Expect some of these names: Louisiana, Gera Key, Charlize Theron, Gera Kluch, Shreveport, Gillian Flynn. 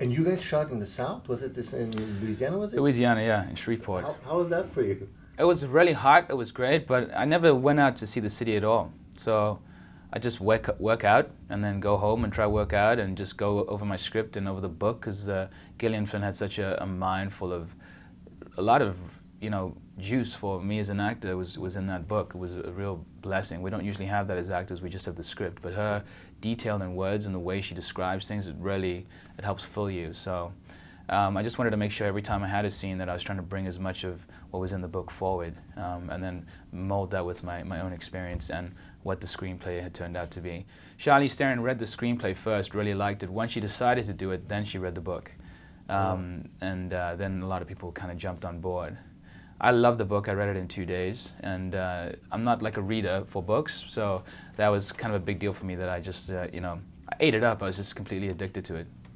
And you guys shot in the South? Was it this in Louisiana, was it? Louisiana, yeah, in Shreveport. How was that for you? It was really hot, it was great, but I never went out to see the city at all. So I just work out and then go home and try work out and just go over my script and over the book, because Gillian Flynn had such a mind full of a lot of, you know, juice for me as an actor was in that book. It was a real blessing. We don't usually have that as actors, we just have the script. But her detail in words and the way she describes things, it helps fill you. So I just wanted to make sure every time I had a scene that I was trying to bring as much of what was in the book forward, and then mold that with my own experience and what the screenplay had turned out to be. Charlize Theron read the screenplay first, really liked it. Once she decided to do it, then she read the book. And then a lot of people kind of jumped on board. I love the book. I read it in 2 days, and I'm not like a reader for books, so that was kind of a big deal for me that I just, you know, I ate it up. I was just completely addicted to it.